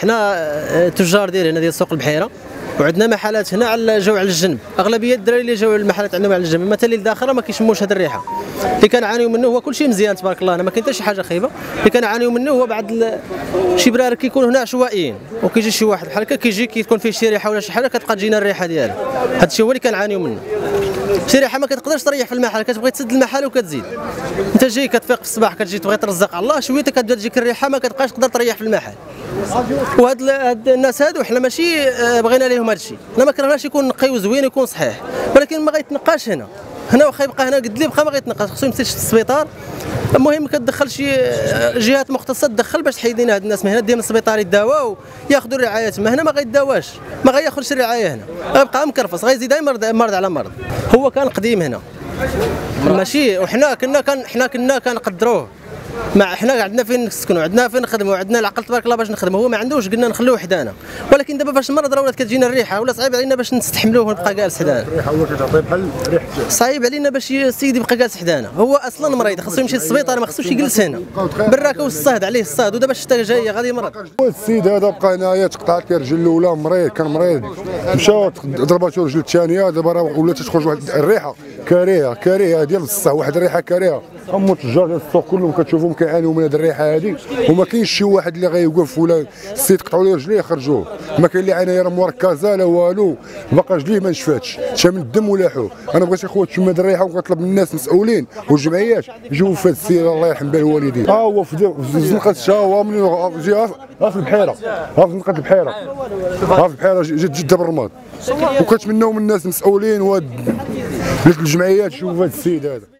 حنا تجار دايرين هنا ديال سوق البحيره، وعندنا محلات هنا على جاو على الجنب، اغلبيه الدراري اللي جاو المحلات عندهم على الجنب، مثلا اللي داخله ما كيشموش هذه الريحه. اللي كنعانيو منه هو كلشي مزيان تبارك الله، انا ما كاين حتى شي حاجه خايبه. اللي كنعانيو منه هو بعض شي براري كيكون هنا عشوائيين، وكيجي شي واحد بحال هكا كيجي كيكون فيه شي ريحه ولا شي حاجه كتبقى تجينا الريحه ديالها. هذا الشيء هو اللي كنعانيو منه. شي ريحه ما كتقدرش تريح في المحل، كتبغي تسد المحل وكتزيد. انت جاي كتفيق في الصباح كتجي تبغي ترزق على الله، شويه كتبدا تجيك الريحه ما كتبقاش تقدر تريح في المحل. وهاد الناس هادو حنا ماشي بغينا ليهم هادشي، حنا ما كرهناش يكون نقي وزوين ويكون صحيح، ولكن ما غيتنقاش هنا واخا يبقى هنا قد اللي بقى ما غيتنقاش، خصو يمشي للسبيطار. المهم كتدخل شي جهات مختصه تدخل باش تحيد لنا هاد الناس من هنا ديال السبيطار يداواو وياخذوا الرعايات. ما هنا ما غيداواش، ما غياخذش الرعايه هنا، غيبقى مكرفص غيزيد مرض على مرض. هو كان قديم هنا ماشي، وحنا كنا كنقدروه، ما حنا عندنا فين نسكنوا، عندنا فين نخدموا، عندنا العقل تبارك الله باش نخدموا. هو ما عندوش قلنا نخلوه حدانا، ولكن دابا فاش المرض راه ولات كتجينا الريحه ولا صعيب علينا باش نستحملوه ونبقى جالس حدانا. الريحه هو كتعطي بحال ريحه، صعيب علينا باش السيد يبقى جالس حدانا، هو اصلا مريض خاصو يمشي للسبيطار ما خصوش يجلس هنا. براكه والصهد عليه الصهد، ودابا الشتا جايه غادي يمرض. السيد هذا بقى هنايا تقطعت رجل الاولى، مريض كان مريض، مشى ضربته رجل الثانيه، دابا راه ولات تخرج واحد الريحه كارهه ديال الصهد، واحد الريحه كارهه. هما التجار ديال السوق كلهم كتشوفهم كيعانيو من هذه الريحه هذه، وما كاينش شي واحد اللي غيوقف ولا السيد قطعوا له رجليه يخرجوه، ما كاين اللي عانايا راه مركزه لا والو، باقا رجليه ما نشفاتش، شا من الدم ولا حوه. انا بغيت اخويا تشم هذه الريحه، وكنطلب من الناس المسؤولين والجمعيات يجيو في هذا السيد الله يرحم به الوالدين. ها هو في زنقه الشهوه من جهه في البحيره، ها في زنقه البحيره، ها في البحيره جده بالرماد، وكنتمناو من الناس المسؤولين والجمعيات يشوفوا هذا السيد هذا.